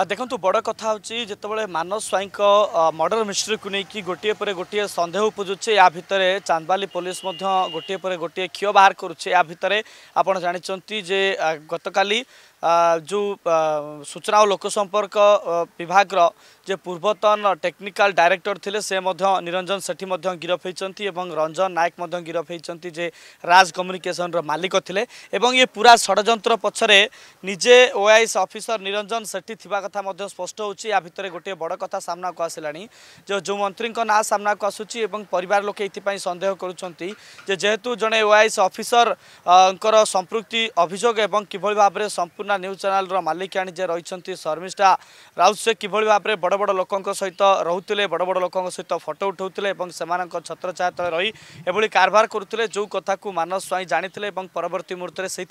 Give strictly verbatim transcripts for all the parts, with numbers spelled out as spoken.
देखु बड़ कथा जितेबाला मानस स्वाई मर्डर मिस्ट्री को लेकिन गोटे पर गोटे सन्देह उपजुचे या भितर चांदबाली पुलिस गोटे पर गोटे क्षीय बाहर करुचे या भितर आपड़ जानी जे गतकाली जो सूचना और लोक संपर्क विभाग जे पूर्वतन टेक्निकल डायरेक्टर थिले से निरंजन सेठी गिरफ होती रंजन नायक गिरफ होती जे राज कम्युनिकेशन मालिक थिले एवं ये पूरा षड्यंत्र पछरे निजे ओआईएस ऑफिसर निरंजन सेठी थिबा कथा स्पष्ट होउछि। या भितर गोटे बड़ कथा सामना को आसिलानी जो जो मंत्री ना सामना को आसुछि एवं परिवार लोक एथि सन्देह करुछंती जे जेहेतु जने ओआईएस ऑफिसर अंकर संपृक्ति अभियोग एवं किभल भाबरे संपूर्ण न्यूज चैनल रो मालिकाणी जे रही शर्मिष्ठा राउत से किभल भाव में बड़ बड़ लोकों सहित रोते बड़ बड़ लोकों सहित फोटो उठाते छत्रछाया तले रही एभली कारभार करुते जो कथा को मानस स्वाई जानी परवर्त मुहूर्त में से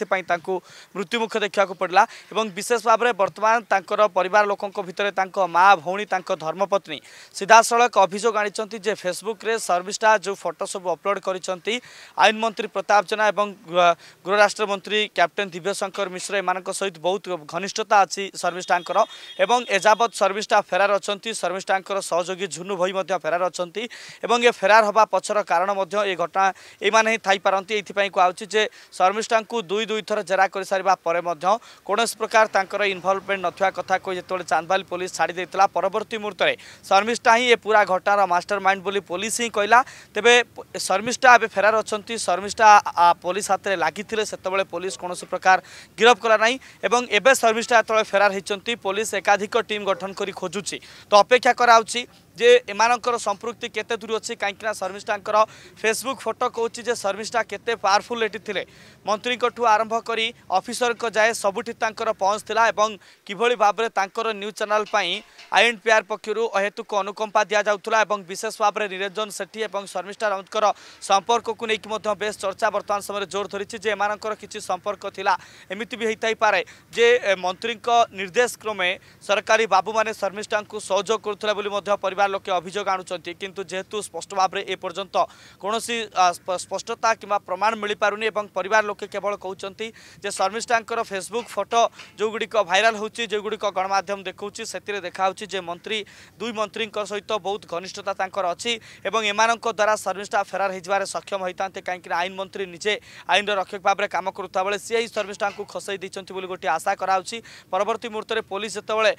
मृत्युमुख देखा पड़ा। विशेष भाव में बर्तमान पर लोकों भितर माँ भौणी धर्मपत्नी सीधा सड़क अभियोग आनी फेसबुक रे शर्मिष्ठा जो फोटो सब अपलोड करती आईन मंत्री प्रताप जेना एवं गृह राष्ट्र मंत्री कैप्टेन दिव्यशंकर मिश्रा एम सहित बहुत घनिष्ठता अच्छी शर्मिष्ठांकर एवं एजावत शर्मिष्ठा फेरार अच्छा शर्मिष्ठांकर सहयोगी झुनु भई मध्य फेरार अच्छा एवं ये फेरार हवा पछर कारण मध्य ये घटना ये थी ये कहुच्चे जे शर्मिष्ठा को दुई दुई थर जेरा कर सारा कौन प्रकार इनवल्वमेंट ना कथा जिते चांदबाली पुलिस छाड़ी परवर्त मुहूर्त में शर्मिष्ठा ही ये पूरा घटनार मास्टर माइंड बोली पुलिस ही कहला। तेज शर्मिष्ठा ए फेरार अच्छा शर्मिष्ठा पुलिस हाथ में लगी से पुलिस कौन प्रकार गिरफ कला ना एवं एबे शर्मिष्ठा ये फेरार होती पुलिस एकाधिक टीम गठन करी खोजुची तो अपेक्षा कराउची जे एमानंकर संपृक्ति केते दूर अच्छी कहीं शर्मिष्ठांकर फेसबुक फोटो कहूँ जे शर्मिष्ठा केते पावरफुल एटी थिले मंत्री आरंभ करी ऑफिसर को जाए सबुठी तांकर पहुंच थिला एवं किभली भाबरे तांकर न्यूज चैनल पई आईएनपीआर पक्षरु अहेतुक अनुकंपा दिया जाउथुला। विशेष भाव में निरंजन सेठी और शर्मिष्ठा राउतर संपर्क को लेकिन बेस चर्चा बर्तमान समय जोर धरी जे एमानंकर किछि संपर्क थिला एमिति भी हेताई पारे जे मंत्री निर्देश क्रमे सरकारी बाबू माने शर्मिष्ठा को सहयोग करथुला बोली मध्य परिवार लोके अभियोग आणुचंती किंतु जेहेतु स्पष्ट भाव में ए पर्यंत कौनसी स्पष्टता किंवा प्रमाण मिल पारुनी एवं परिवार लोके केवल कहउचंती जे शर्मिष्ठांकर फेसबुक फोटो जो गुड़िक भाइराल होउची जो गुड़िक गणमाध्यम देखौची सेतिरे देखाउची जे मंत्री दुई मंत्री सहित बहुत घनिष्ठता तांकर अछि एवं एमानंक द्वारा शर्मिष्ठा फेरार हेजबारे सक्षम होइतांते काहेकि आईन मंत्री निजे आईन रक्षक भाव में काम करुता बेले सी शर्मिष्ठा को खसई दैचंती बोली गोटे आशा कराउची। परवर्ती मुहूर्त में पुलिस जेतेबेले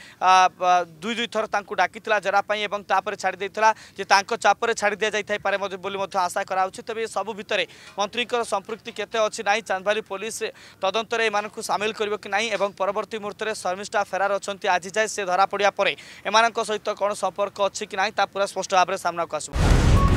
दुई दुई थर तांकु डाकितिला जेरा पई एवं तापर छाड़ी देइथला जे तांको चापरे छाड़ी दिया जाई थाई पारे मधे बोली मधे आशा कराउछि। तबे सबु भितरे मंत्री कर संपृक्ति केते अछि नाही चांदबाली पुलिस तदंत रे एमानकु शामिल करबो कि नाही एवं परवर्ती मुहूर्त रे शर्मिष्ठा फेरार अछंती आज जाय से धरा पड़िया परे एमानक सहित कोन संपर्क अछि कि नाही ता पूरा स्पष्ट भाबरे सामना को आसबो।